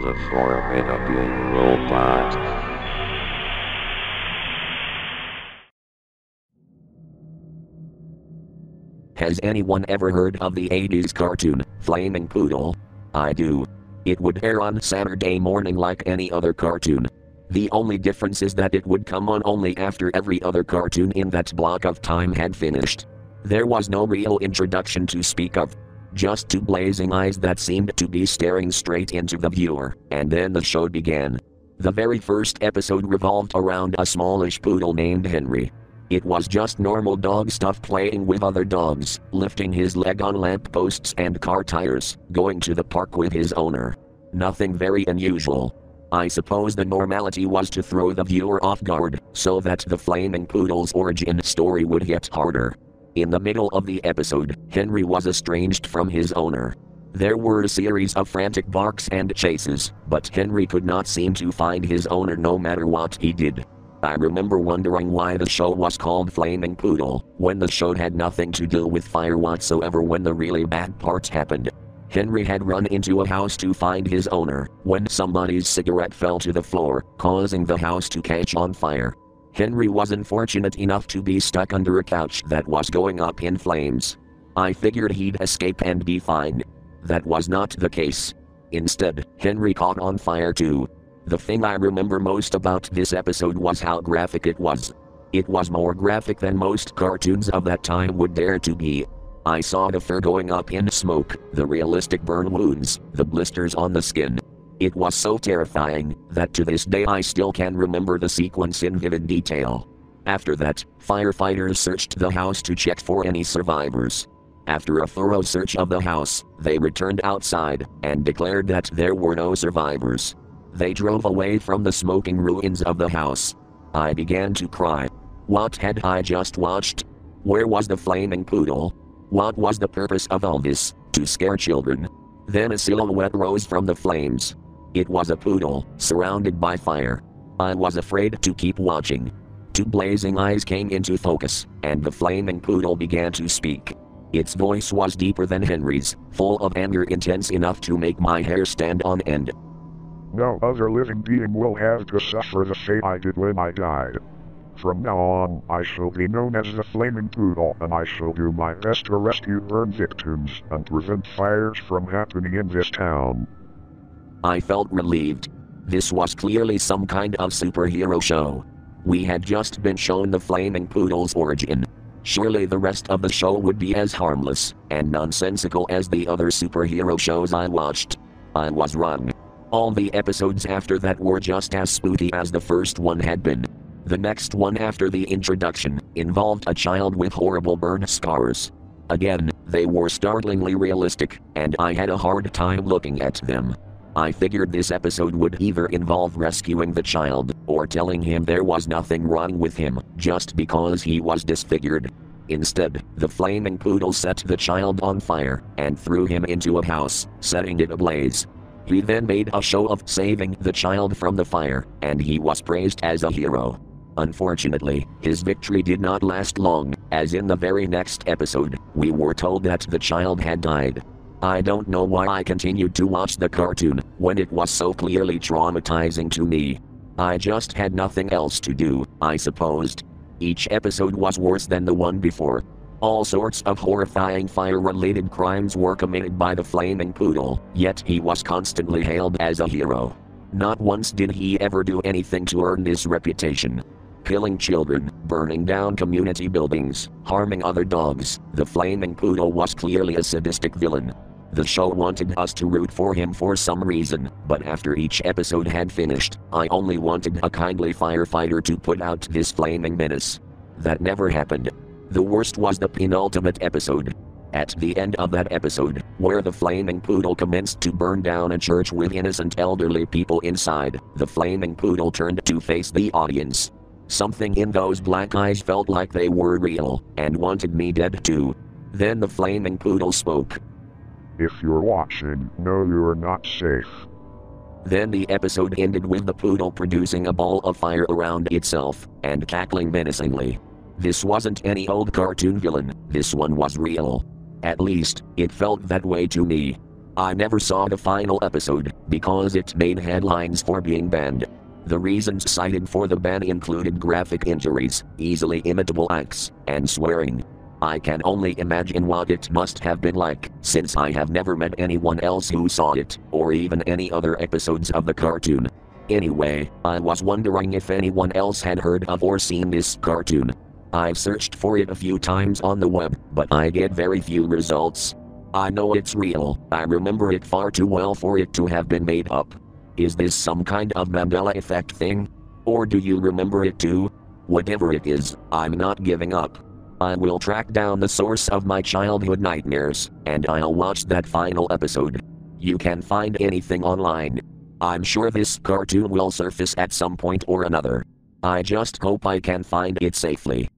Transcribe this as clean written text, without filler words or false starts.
The Formidable Robot. Has anyone ever heard of the 80s cartoon, Flaming Poodle? I do. It would air on Saturday morning like any other cartoon. The only difference is that it would come on only after every other cartoon in that block of time had finished. There was no real introduction to speak of. Just two blazing eyes that seemed to be staring straight into the viewer, and then the show began. The very first episode revolved around a smallish poodle named Henry. It was just normal dog stuff, playing with other dogs, lifting his leg on lampposts and car tires, going to the park with his owner. Nothing very unusual. I suppose the normality was to throw the viewer off guard, so that the Flaming Poodle's origin story would hit harder. In the middle of the episode, Henry was estranged from his owner. There were a series of frantic barks and chases, but Henry could not seem to find his owner no matter what he did. I remember wondering why the show was called Flaming Poodle, when the show had nothing to do with fire whatsoever when the really bad parts happened. Henry had run into a house to find his owner, when somebody's cigarette fell to the floor, causing the house to catch on fire. Henry was unfortunate enough to be stuck under a couch that was going up in flames. I figured he'd escape and be fine. That was not the case. Instead, Henry caught on fire too. The thing I remember most about this episode was how graphic it was. It was more graphic than most cartoons of that time would dare to be. I saw the fur going up in smoke, the realistic burn wounds, the blisters on the skin. It was so terrifying that to this day I still can remember the sequence in vivid detail. After that, firefighters searched the house to check for any survivors. After a thorough search of the house, they returned outside and declared that there were no survivors. They drove away from the smoking ruins of the house. I began to cry. What had I just watched? Where was the Flaming Poodle? What was the purpose of all this? To scare children? Then a silhouette rose from the flames. It was a poodle, surrounded by fire. I was afraid to keep watching. Two blazing eyes came into focus, and the Flaming Poodle began to speak. Its voice was deeper than Henry's, full of anger, intense enough to make my hair stand on end. No other living being will have to suffer the fate I did when I died. From now on, I shall be known as the Flaming Poodle, and I shall do my best to rescue burn victims and prevent fires from happening in this town. I felt relieved. This was clearly some kind of superhero show. We had just been shown the Flaming Poodle's origin. Surely the rest of the show would be as harmless and nonsensical as the other superhero shows I watched. I was wrong. All the episodes after that were just as spooky as the first one had been. The next one after the introduction involved a child with horrible burn scars. Again, they were startlingly realistic, and I had a hard time looking at them. I figured this episode would either involve rescuing the child, or telling him there was nothing wrong with him, just because he was disfigured. Instead, the Flaming Poodle set the child on fire, and threw him into a house, setting it ablaze. He then made a show of saving the child from the fire, and he was praised as a hero. Unfortunately, his victory did not last long, as in the very next episode, we were told that the child had died. I don't know why I continued to watch the cartoon, when it was so clearly traumatizing to me. I just had nothing else to do, I supposed. Each episode was worse than the one before. All sorts of horrifying fire-related crimes were committed by the Flaming Poodle, yet he was constantly hailed as a hero. Not once did he ever do anything to earn this reputation. Killing children, burning down community buildings, harming other dogs, the Flaming Poodle was clearly a sadistic villain. The show wanted us to root for him for some reason, but after each episode had finished, I only wanted a kindly firefighter to put out this flaming menace. That never happened. The worst was the penultimate episode. At the end of that episode, where the Flaming Poodle commenced to burn down a church with innocent elderly people inside, the Flaming Poodle turned to face the audience. Something in those black eyes felt like they were real, and wanted me dead too. Then the Flaming Poodle spoke. If you're watching, no, you're not safe. Then the episode ended with the poodle producing a ball of fire around itself, and cackling menacingly. This wasn't any old cartoon villain, this one was real. At least, it felt that way to me. I never saw the final episode, because it made headlines for being banned. The reasons cited for the ban included graphic injuries, easily imitable acts, and swearing. I can only imagine what it must have been like, since I have never met anyone else who saw it, or even any other episodes of the cartoon. Anyway, I was wondering if anyone else had heard of or seen this cartoon. I've searched for it a few times on the web, but I get very few results. I know it's real, I remember it far too well for it to have been made up. Is this some kind of Mandela effect thing? Or do you remember it too? Whatever it is, I'm not giving up. I will track down the source of my childhood nightmares, and I'll watch that final episode. You can find anything online. I'm sure this cartoon will surface at some point or another. I just hope I can find it safely.